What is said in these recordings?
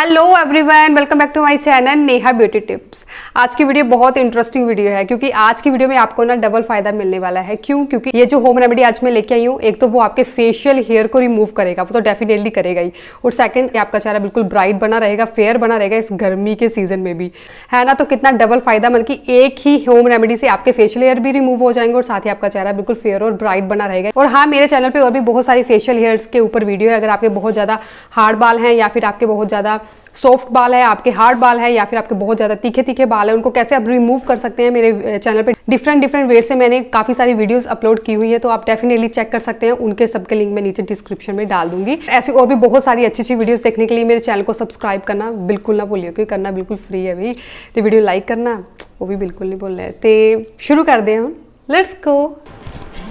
Hello everyone, welcome back to my channel Neha beauty tips. आज की video बहुत interesting video है क्योंकि आज की वीडियो में आपको ना डबल फायदा मिलने वाला है। क्यों? क्योंकि ये जो होम रेमेडी आज मैं लेके आई हूँ, एक तो वो आपके फेशियल हेयर को रिमूव करेगा, वो तो डेफिनेटली करेगा ही, और सेकंड आपका चेहरा बिल्कुल ब्राइट बना रहेगा, फेयर बना रहेगा इस गर्मी के सीजन में भी, है ना। तो कितना डबल फायदा, मतलब कि एक ही होम रेमेडी से आपके फेशियल हेयर भी रिमूव हो जाएंगे और साथ ही आपका चेहरा बिल्कुल फेयर और ब्राइट बना रहेगा। और हाँ, मेरे चैनल पर और भी बहुत सारी फेशियल हेयर्स के ऊपर वीडियो है। अगर आपके बहुत ज़्यादा हार्ड बाल हैं या फिर आपके बहुत ज़्यादा सॉफ्ट बाल है, आपके हार्ड बाल है या फिर आपके बहुत ज़्यादा तीखे तीखे बाल है, उनको कैसे आप रिमूव कर सकते हैं, मेरे चैनल पे डिफरेंट डिफरेंट वेट से मैंने काफ़ी सारी वीडियोस अपलोड की हुई है, तो आप डेफिनेटली चेक कर सकते हैं। उनके सबके लिंक मैं नीचे डिस्क्रिप्शन में डाल दूंगी। ऐसी और भी बहुत सारी अच्छी अच्छी वीडियोज़ देखने के लिए मेरे चैनल को सब्सक्राइब करना बिल्कुल ना भूलिए, क्योंकि करना बिल्कुल फ्री है भाई। तो वीडियो लाइक करना वो भी बिल्कुल नहीं भूलना है। तो शुरू कर दें हम, लेट्स गो।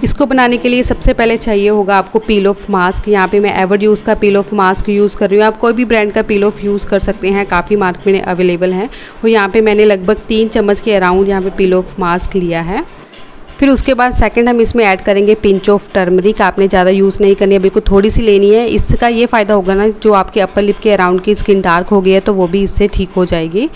इसको बनाने के लिए सबसे पहले चाहिए होगा आपको पील ऑफ मास्क। यहाँ पे मैं एवर यूज़ का पील ऑफ मास्क यूज़ कर रही हूँ, आप कोई भी ब्रांड का पील ऑफ यूज़ कर सकते हैं, काफ़ी मार्केट में अवेलेबल है। और यहाँ पे मैंने लगभग 3 चम्मच के अराउंड यहाँ पे पील ऑफ मास्क लिया है। फिर उसके बाद सेकंड हम इसमें ऐड करेंगे पिंच ऑफ टर्मरिक। आपने ज़्यादा यूज़ नहीं करनी है, बिल्कुल थोड़ी सी लेनी है। इसका ये फ़ायदा होगा ना, जो आपके अपर लिप के अराउंड की स्किन डार्क हो गई है तो वो भी इससे ठीक हो जाएगी।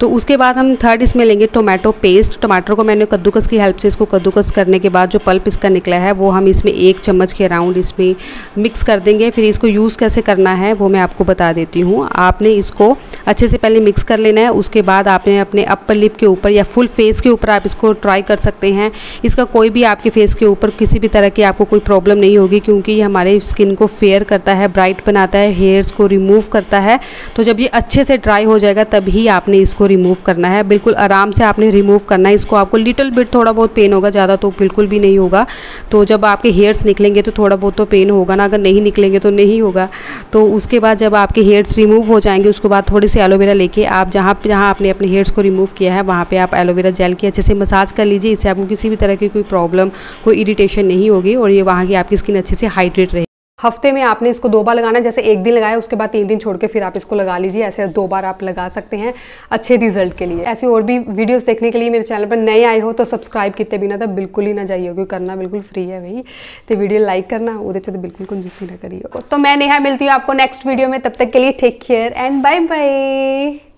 तो उसके बाद हम थर्ड इसमें लेंगे टोमेटो पेस्ट। टमाटर को मैंने कद्दूकस की हेल्प से इसको कद्दूकस करने के बाद जो पल्प इसका निकला है वो हम इसमें 1 चम्मच के अराउंड इसमें मिक्स कर देंगे। फिर इसको यूज़ कैसे करना है वो मैं आपको बता देती हूँ। आपने इसको अच्छे से पहले मिक्स कर लेना है, उसके बाद आपने अपने अपर लिप के ऊपर या फुल फेस के ऊपर आप इसको ट्राई कर सकते हैं। इसका कोई भी आपके फेस के ऊपर किसी भी तरह की आपको कोई प्रॉब्लम नहीं होगी, क्योंकि ये हमारे स्किन को फेयर करता है, ब्राइट बनाता है, हेयर्स को रिमूव करता है। तो जब ये अच्छे से ड्राई हो जाएगा तभी आपने इसको रिमूव करना है। बिल्कुल आराम से आपने रिमूव करना है इसको। आपको लिटिल बिट थोड़ा बहुत पेन होगा, ज़्यादा तो बिल्कुल भी नहीं होगा। तो जब आपके हेयर्स निकलेंगे तो थोड़ा बहुत तो पेन होगा ना, अगर नहीं निकलेंगे तो नहीं होगा। तो उसके बाद जब आपके हेयर्स रिमूव हो जाएंगे, उसके बाद थोड़ी सी एलोवेरा लेके आप जहाँ आपने अपने हेयर्स को रिमूव किया है वहाँ पर आप एलोवेरा जेल की अच्छे से मसाज कर लीजिए। इससे आपको किसी भी तरह की कोई प्रॉब्लम, कोई इरिटेशन नहीं होगी और ये वहाँ की आपकी स्किन अच्छे से हाइड्रेट रहेगी। हफ्ते में आपने इसको 2 बार लगाना है, जैसे 1 दिन लगाया उसके बाद 3 दिन छोड़ के फिर आप इसको लगा लीजिए। ऐसे 2 बार आप लगा सकते हैं अच्छे रिजल्ट के लिए। ऐसी और भी वीडियोस देखने के लिए मेरे चैनल पर नए आए हो तो सब्सक्राइब कितने भी ना तो बिल्कुल ही ना जाइए, क्योंकि करना बिल्कुल फ्री है भाई। तो वीडियो लाइक करना, उधर से तो बिल्कुल कंजूसी ना करिए। तो मैं नेहा मिलती हूँ आपको नेक्स्ट वीडियो में, तब तक के लिए take care and bye bye.